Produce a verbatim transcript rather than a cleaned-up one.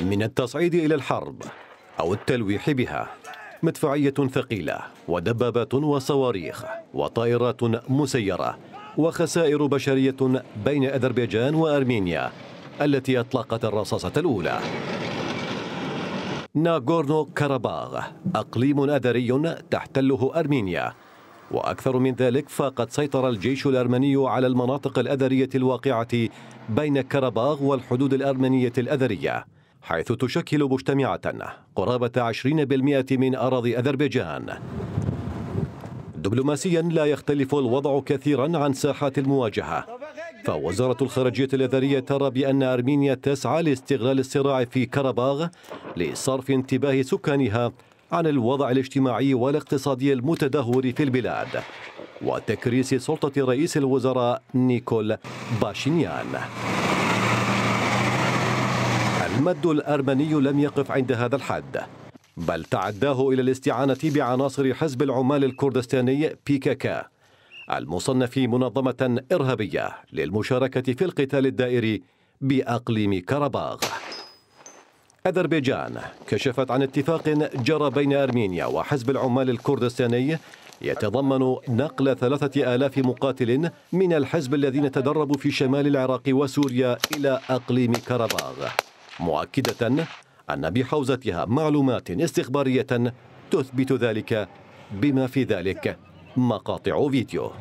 من التصعيد إلى الحرب أو التلويح بها مدفعية ثقيلة ودبابات وصواريخ وطائرات مسيرة وخسائر بشرية بين أذربيجان وأرمينيا التي أطلقت الرصاصة الأولى. ناغورنو كاراباخ أقليم أذري تحتله أرمينيا، وأكثر من ذلك فقد سيطر الجيش الأرمني على المناطق الأذرية الواقعة بين كاراباخ والحدود الأرمنية الأذرية، حيث تشكل مجتمعة قرابة عشرين بالمئة من أراضي أذربيجان. دبلوماسيا لا يختلف الوضع كثيرا عن ساحات المواجهة، فوزارة الخارجية الأذرية ترى بأن أرمينيا تسعى لاستغلال الصراع في كاراباخ لصرف انتباه سكانها عن الوضع الاجتماعي والاقتصادي المتدهور في البلاد وتكريس سلطة رئيس الوزراء نيكول باشينيان. المد الأرمني لم يقف عند هذا الحد، بل تعداه إلى الاستعانة بعناصر حزب العمال الكردستاني بي كي كي المصنف منظمة إرهابية للمشاركة في القتال الدائري بأقليم كاراباخ. أذربيجان كشفت عن اتفاق جرى بين أرمينيا وحزب العمال الكردستاني يتضمن نقل ثلاثة آلاف مقاتل من الحزب الذين تدربوا في شمال العراق وسوريا إلى أقليم كاراباخ، مؤكدة أن بحوزتها معلومات استخبارية تثبت ذلك، بما في ذلك مقاطع فيديو.